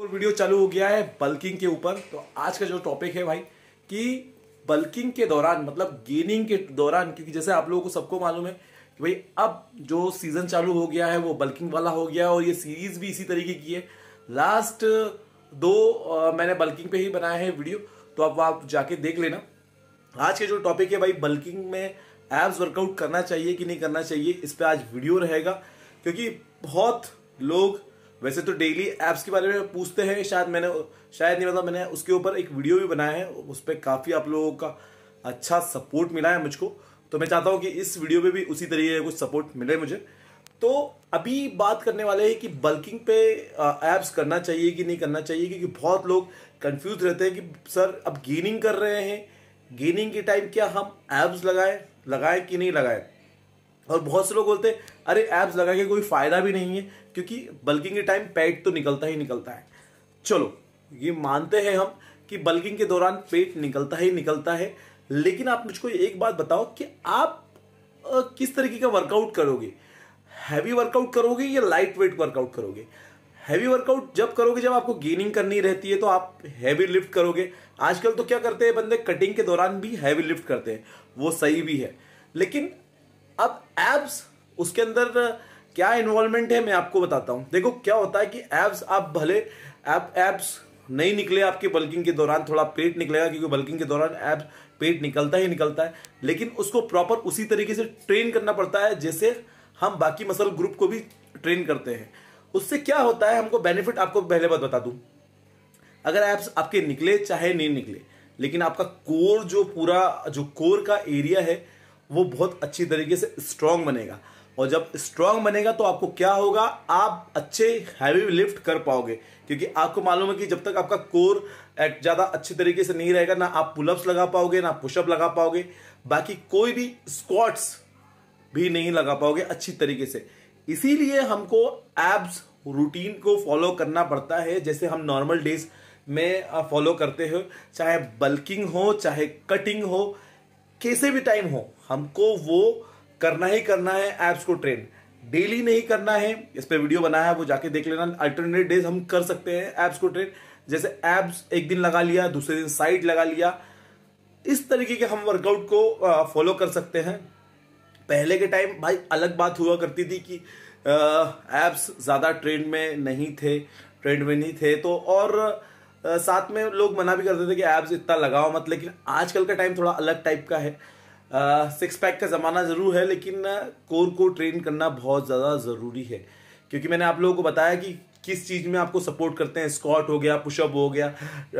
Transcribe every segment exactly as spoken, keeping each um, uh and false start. और वीडियो चालू हो गया है बल्किंग के ऊपर। तो आज का जो टॉपिक है भाई कि बल्किंग के दौरान मतलब गेनिंग के दौरान, क्योंकि जैसे आप लोगों को सबको मालूम है कि भाई अब जो सीजन चालू हो गया है वो बल्किंग वाला हो गया है और ये सीरीज भी इसी तरीके की है। लास्ट दो आ, मैंने बल्किंग पे ही बनाया है वीडियो, तो अब आप जाके देख लेना। आज के जो टॉपिक है भाई बल्किंग में एब्स वर्कआउट करना चाहिए कि नहीं करना चाहिए, इस पर आज वीडियो रहेगा। क्योंकि बहुत लोग वैसे तो डेली एप्स के बारे में पूछते हैं, शायद मैंने शायद नहीं मतलब मैंने उसके ऊपर एक वीडियो भी बनाया है, उस पर काफ़ी आप लोगों का अच्छा सपोर्ट मिला है मुझको। तो मैं चाहता हूँ कि इस वीडियो पे भी उसी तरीके का कुछ सपोर्ट मिले मुझे। तो अभी बात करने वाले हैं कि बल्किंग पे एप्स करना चाहिए कि नहीं करना चाहिए, क्योंकि बहुत लोग कन्फ्यूज रहते हैं कि सर अब गेनिंग कर रहे हैं, गेनिंग के टाइम क्या हम एप्स लगाए लगाए कि नहीं लगाए। और बहुत से लोग बोलते हैं अरे एब्स लगा के कोई फायदा भी नहीं है, क्योंकि बल्किंग के टाइम पेट तो निकलता ही निकलता है। चलो ये मानते हैं हम कि बल्किंग के दौरान पेट निकलता ही निकलता है, लेकिन आप मुझको एक बात बताओ कि आप आ, किस तरीके का वर्कआउट करोगे, हैवी वर्कआउट करोगे या लाइट वेट वर्कआउट करोगे। हैवी वर्कआउट जब करोगे जब आपको गेनिंग करनी रहती है तो आप हैवी लिफ्ट करोगे। आजकल तो क्या करते हैं बंदे कटिंग के दौरान भी हैवी लिफ्ट करते हैं, वो सही भी है। लेकिन अब एब्स उसके अंदर क्या इन्वॉल्वमेंट है मैं आपको बताता हूं। देखो क्या होता है कि एब्स आप भले आप एब्स नहीं निकले आपके बल्किंग के दौरान, थोड़ा पेट निकलेगा क्योंकि बल्किंग के दौरान एब्स पेट निकलता ही निकलता है, लेकिन उसको प्रॉपर उसी तरीके से ट्रेन करना पड़ता है जैसे हम बाकी मसल ग्रुप को भी ट्रेन करते हैं। उससे क्या होता है हमको बेनिफिट, आपको पहले बात बता दूं, अगर एब्स आपके निकले चाहे नहीं निकले, लेकिन आपका कोर जो पूरा जो कोर का एरिया है वो बहुत अच्छी तरीके से स्ट्रांग बनेगा। और जब स्ट्रांग बनेगा तो आपको क्या होगा, आप अच्छे हैवी लिफ्ट कर पाओगे। क्योंकि आपको मालूम है कि जब तक आपका कोर ज़्यादा अच्छी तरीके से नहीं रहेगा ना आप पुलअप्स लगा पाओगे ना पुशअप लगा पाओगे, बाकी कोई भी स्क्वाट्स भी नहीं लगा पाओगे अच्छी तरीके से। इसीलिए हमको एब्स रूटीन को फॉलो करना पड़ता है जैसे हम नॉर्मल डेज में फॉलो करते हो, चाहे बल्किंग हो चाहे कटिंग हो, कैसे भी टाइम हो हमको वो करना ही करना है। एब्स को ट्रेन डेली नहीं करना है, इस पर वीडियो बनाया है वो जाके देख लेना। अल्टरनेट डेज हम कर सकते हैं एब्स को ट्रेन, जैसे एब्स एक दिन लगा लिया दूसरे दिन साइड लगा लिया, इस तरीके के हम वर्कआउट को फॉलो कर सकते हैं। पहले के टाइम भाई अलग बात हुआ करती थी कि एब्स ज़्यादा ट्रेंड में नहीं थे ट्रेंड में नहीं थे तो और साथ में लोग मना भी करते थे कि एब्स इतना लगाओ मत। लेकिन आजकल का टाइम थोड़ा अलग टाइप का है, सिक्स पैक का ज़माना ज़रूर है, लेकिन कोर को ट्रेन करना बहुत ज़्यादा ज़रूरी है। क्योंकि मैंने आप लोगों को बताया कि किस चीज़ में आपको सपोर्ट करते हैं, स्क्वाट हो गया, पुशअप हो गया,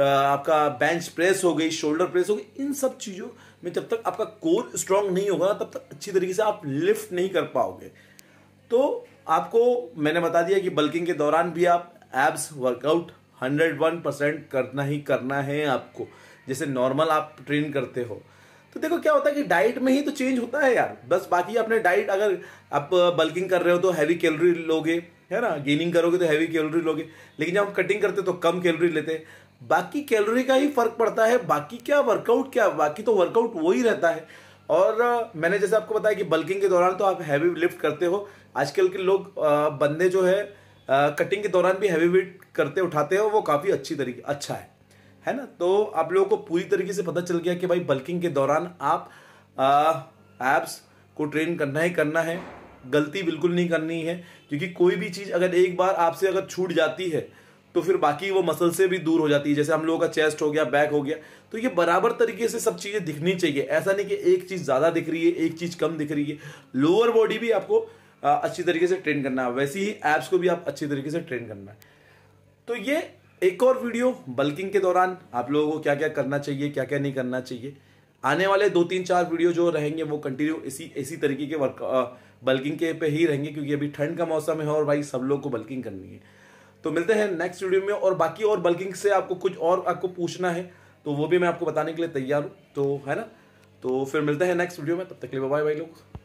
आपका बेंच प्रेस हो गई, शोल्डर प्रेस हो गई, इन सब चीज़ों में जब तक आपका कोर स्ट्रांग नहीं होगा तब तक अच्छी तरीके से आप लिफ्ट नहीं कर पाओगे। तो आपको मैंने बता दिया कि बल्किंग के दौरान भी आप abs workout hundred one percent करना ही करना है आपको, जैसे नॉर्मल आप ट्रेन करते हो। तो देखो क्या होता है कि डाइट में ही तो चेंज होता है यार, बस बाकी अपने डाइट, अगर आप बल्किंग कर रहे हो तो हैवी कैलोरी लोगे है ना, गेनिंग करोगे तो हैवी कैलोरी लोगे, लेकिन जब हम कटिंग करते तो कम कैलोरी लेते हैं, बाकी कैलोरी का ही फर्क पड़ता है। बाकी क्या वर्कआउट, क्या बाकी तो वर्कआउट वही रहता है। और मैंने जैसे आपको बताया कि बल्किंग के दौरान तो आप हैवी लिफ्ट करते हो, आजकल के लोग बंदे जो है कटिंग uh, के दौरान भी हैवी वेट करते उठाते हो, वो काफ़ी अच्छी तरीके अच्छा है है ना। तो आप लोगों को पूरी तरीके से पता चल गया कि भाई बल्किंग के दौरान आप एब्स uh, को ट्रेन करना ही करना है, गलती बिल्कुल नहीं करनी है। क्योंकि कोई भी चीज़ अगर एक बार आपसे अगर छूट जाती है तो फिर बाकी वो मसल से भी दूर हो जाती है, जैसे हम लोगों का चेस्ट हो गया, बैक हो गया। तो ये बराबर तरीके से सब चीज़ें दिखनी चाहिए, ऐसा नहीं कि एक चीज़ ज़्यादा दिख रही है एक चीज़ कम दिख रही है। लोअर बॉडी भी आपको अच्छी तरीके से ट्रेन करना है, वैसे ही एब्स को भी आप अच्छी तरीके से ट्रेन करना है। तो ये एक और वीडियो बल्किंग के दौरान आप लोगों को क्या क्या करना चाहिए क्या क्या नहीं करना चाहिए। आने वाले दो तीन चार वीडियो जो रहेंगे वो कंटिन्यू इसी इसी तरीके के वर्क बल्किंग के पे ही रहेंगे, क्योंकि अभी ठंड का मौसम है और भाई सब लोग को बल्किंग करनी है। तो मिलते हैं नेक्स्ट वीडियो में, और बाकी और बल्किंग से आपको कुछ और आपको पूछना है तो वो भी मैं आपको बताने के लिए तैयार हूँ, तो है ना। तो फिर मिलते हैं नेक्स्ट वीडियो में, तब तक के लिए बाय बाय लोग।